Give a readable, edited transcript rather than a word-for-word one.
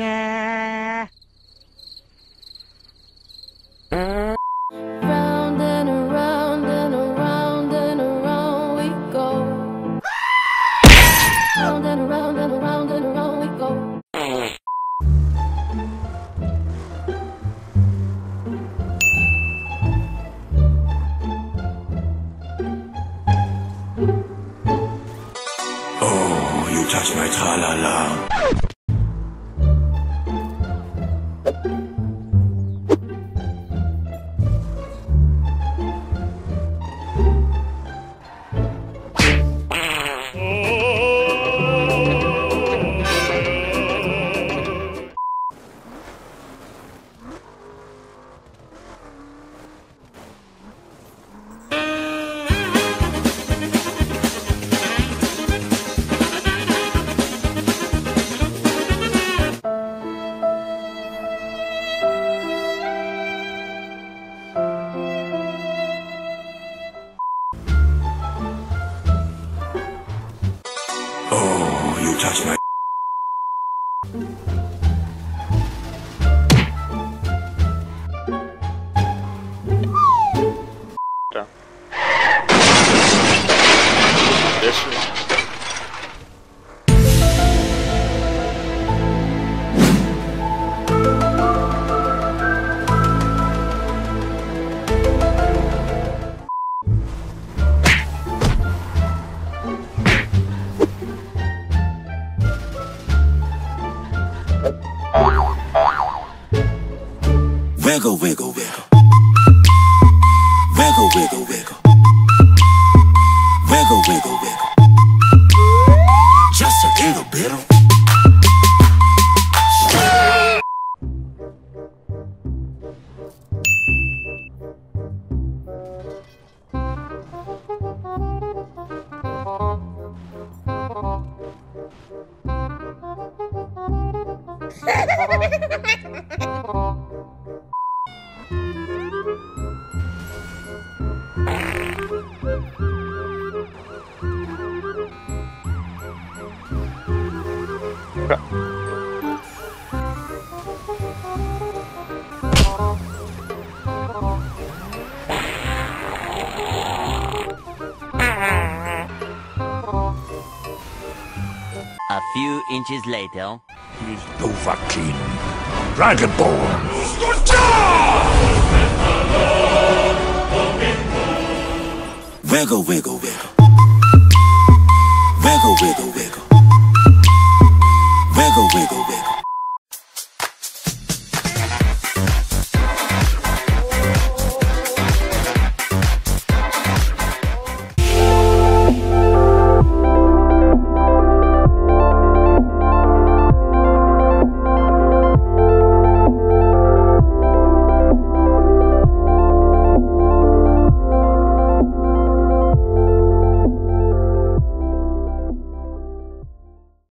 Yeah. Round and around and around and around we go. Round and around and around and around we go. Oh, you touch my tra-la-la. Oh, you touch my... This one. Wiggle, wiggle, wiggle. Wiggle, wiggle, wiggle. Wiggle, wiggle, wiggle. Just a little bit of. A few inches later, he's Dovahkiin, Dragon Ball. Wiggle, wiggle, wiggle. Wiggle, wiggle, wiggle. Wiggle, wiggle, wiggle.